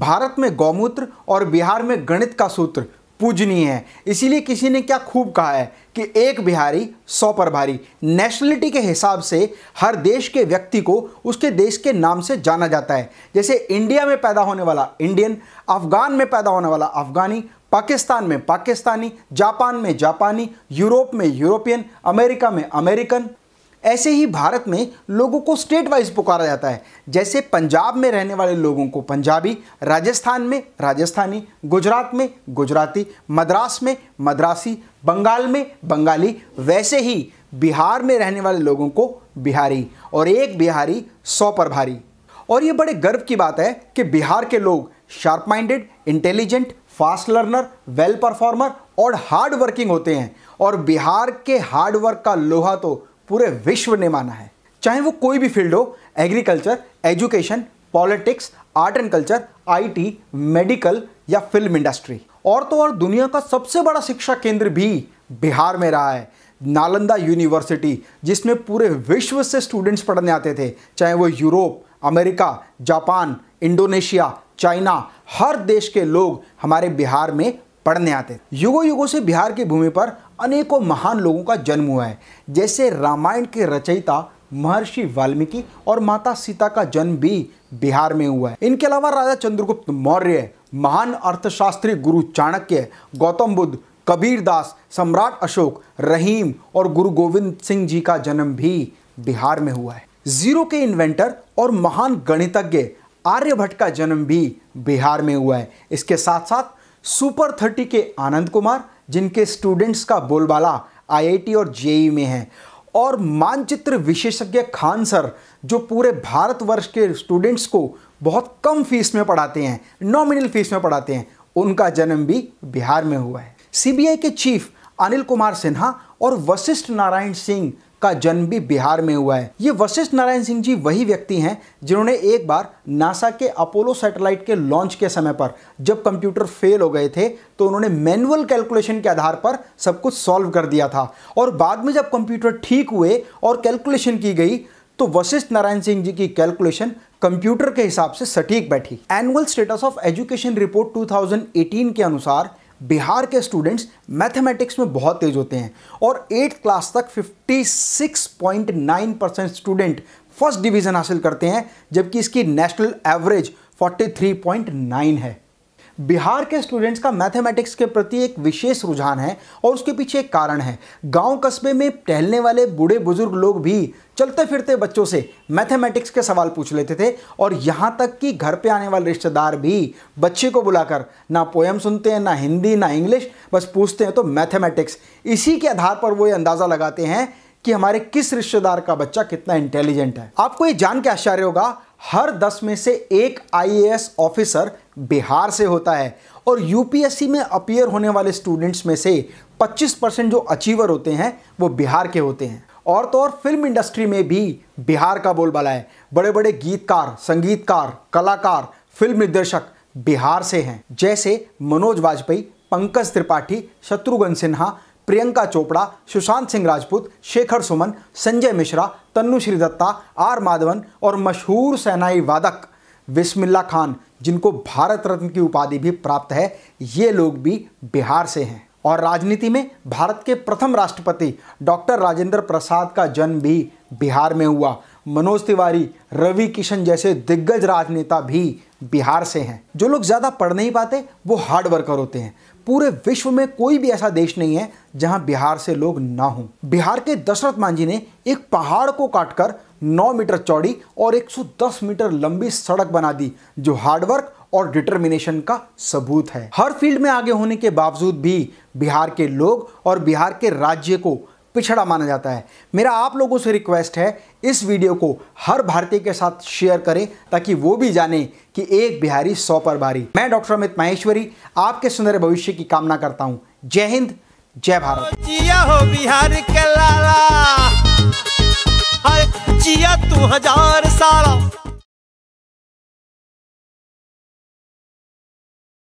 भारत में गौमूत्र और बिहार में गणित का सूत्र पूजनीय है। इसीलिए किसी ने क्या खूब कहा है कि एक बिहारी 100 पर भारी। नेशनलिटी के हिसाब से हर देश के व्यक्ति को उसके देश के नाम से जाना जाता है। जैसे इंडिया में पैदा होने वाला इंडियन, अफगान में पैदा होने वाला अफगानी, पाकिस्तान में पाकिस्तानी, जापान में जापानी, यूरोप में यूरोपियन, अमेरिका में अमेरिकन। ऐसे ही भारत में लोगों को स्टेट वाइज पुकारा जाता है। जैसे पंजाब में रहने वाले लोगों को पंजाबी, राजस्थान में राजस्थानी, गुजरात में गुजराती, मद्रास में मद्रासी, बंगाल में बंगाली। वैसे ही बिहार में रहने वाले लोगों को बिहारी। और एक बिहारी 100 पर भारी। और ये बड़े गर्व की बात है कि बिहार के लोग sharp minded, intelligent, fast learner, well performer और हार्ड वर्किंग होते हैं। और बिहार के हार्ड वर्क का लोहा तो पूरे विश्व ने माना है, चाहे वो कोई भी फील्ड हो। Agriculture, education, politics, art and culture, IT, medical या फिल्म इंडस्ट्री। और तो और दुनिया का सबसे बड़ा शिक्षा केंद्र भी बिहार में रहा है, नालंदा यूनिवर्सिटी, जिसमें पूरे विश्व से स्टूडेंट्स पढ़ने आते थे, चाहे वो Europe, America, Japan, Indonesia, China. हर देश के लोग हमारे बिहार में पढ़ने आते। युगों युगों से बिहार की भूमि पर अनेकों महान लोगों का जन्म हुआ है। जैसे रामायण के रचयिता महर्षि वाल्मीकि और माता सीता का जन्म भी बिहार में हुआ है। इनके अलावा राजा चंद्रगुप्त मौर्य, महान अर्थशास्त्री गुरु चाणक्य, गौतम बुद्ध, कबीर दास, सम्राट अशोक, रहीम और गुरु गोविंद सिंह जी का जन्म भी बिहार में हुआ है। जीरो के इन्वेंटर और महान गणितज्ञ आर्यभट्ट का जन्म भी बिहार में हुआ है। इसके साथ साथ सुपर 30 के आनंद कुमार, जिनके स्टूडेंट्स का बोलबाला IIT और JEE में है, और मानचित्र विशेषज्ञ खान सर, जो पूरे भारतवर्ष के स्टूडेंट्स को बहुत कम फीस में पढ़ाते हैं, नॉमिनल फीस में पढ़ाते हैं, उनका जन्म भी बिहार में हुआ है। CBI के चीफ अनिल कुमार सिन्हा और वशिष्ठ नारायण सिंह का जन्म भी बिहार में हुआ है। ये वशिष्ठ नारायण सिंह जी वही व्यक्ति हैं जिन्होंने एक बार नासा के अपोलो सैटेलाइट के लॉन्च के समय पर जब कंप्यूटर फेल हो गए थे तो उन्होंने मैनुअल कैलकुलेशन के आधार पर सब कुछ सॉल्व कर दिया था। और बाद में जब कंप्यूटर ठीक हुए और कैलकुलेशन की गई तो वशिष्ठ नारायण सिंह जी की कैलकुलेशन कंप्यूटर के हिसाब से सटीक बैठी। Annual status of education report 2018 के अनुसार बिहार के स्टूडेंट्स मैथमेटिक्स में बहुत तेज होते हैं और 8th क्लास तक 56.9% स्टूडेंट फर्स्ट डिवीज़न हासिल करते हैं, जबकि इसकी नेशनल एवरेज 43.9 है। बिहार के स्टूडेंट्स का मैथमेटिक्स के प्रति एक विशेष रुझान है और उसके पीछे एक कारण है। गांव कस्बे में टहलने वाले बूढ़े बुजुर्ग लोग भी चलते फिरते बच्चों से मैथमेटिक्स के सवाल पूछ लेते थे। और यहाँ तक कि घर पे आने वाले रिश्तेदार भी बच्चे को बुलाकर ना पोएम सुनते हैं, ना हिंदी, ना इंग्लिश, बस पूछते हैं तो मैथमेटिक्स। इसी के आधार पर वो ये अंदाज़ा लगाते हैं कि हमारे किस रिश्तेदार का बच्चा कितना इंटेलिजेंट है। आपको ये जान के आश्चर्य होगा, हर 10 में से एक IAS ऑफिसर बिहार से होता है। और UPSC में अपीयर होने वाले स्टूडेंट्स में से 25% जो अचीवर होते हैं वो बिहार के होते हैं। और तो और फिल्म इंडस्ट्री में भी बिहार का बोलबाला है। बड़े बड़े गीतकार, संगीतकार, कलाकार, फिल्म निर्देशक बिहार से हैं, जैसे मनोज वाजपेयी, पंकज त्रिपाठी, शत्रुघ्न सिन्हा, प्रियंका चोपड़ा, सुशांत सिंह राजपूत, शेखर सुमन, संजय मिश्रा, तन्नू श्री दत्ता, आर माधवन और मशहूर सेनाई वादक विस्मिल्ला खान, जिनको भारत रत्न की उपाधि भी प्राप्त है, ये लोग भी बिहार से हैं। और राजनीति में भारत के प्रथम राष्ट्रपति डॉक्टर राजेंद्र प्रसाद का जन्म भी बिहार में हुआ। मनोज तिवारी, रवि किशन जैसे दिग्गज राजनेता भी बिहार से हैं। जो लोग ज़्यादा पढ़ नहीं पाते वो हार्ड वर्कर होते हैं। पूरे विश्व में कोई भी ऐसा देश नहीं है जहां बिहार से लोग ना हों। बिहार के दशरथ मांझी ने एक पहाड़ को काटकर 9 मीटर चौड़ी और 110 मीटर लंबी सड़क बना दी, जो हार्डवर्क और डिटर्मिनेशन का सबूत है। हर फील्ड में आगे होने के बावजूद भी बिहार के लोग और बिहार के राज्य को पिछड़ा माना जाता है। मेरा आप लोगों से रिक्वेस्ट है, इस वीडियो को हर भारतीय के साथ शेयर करें ताकि वो भी जाने कि एक बिहारी 100 पर भारी। मैं डॉक्टर अमित माहेश्वरी आपके सुनहरे भविष्य की कामना करता हूँ। जय हिंद, जय भारत। जिया हो बिहार के लाला, जिया तू हजार साला।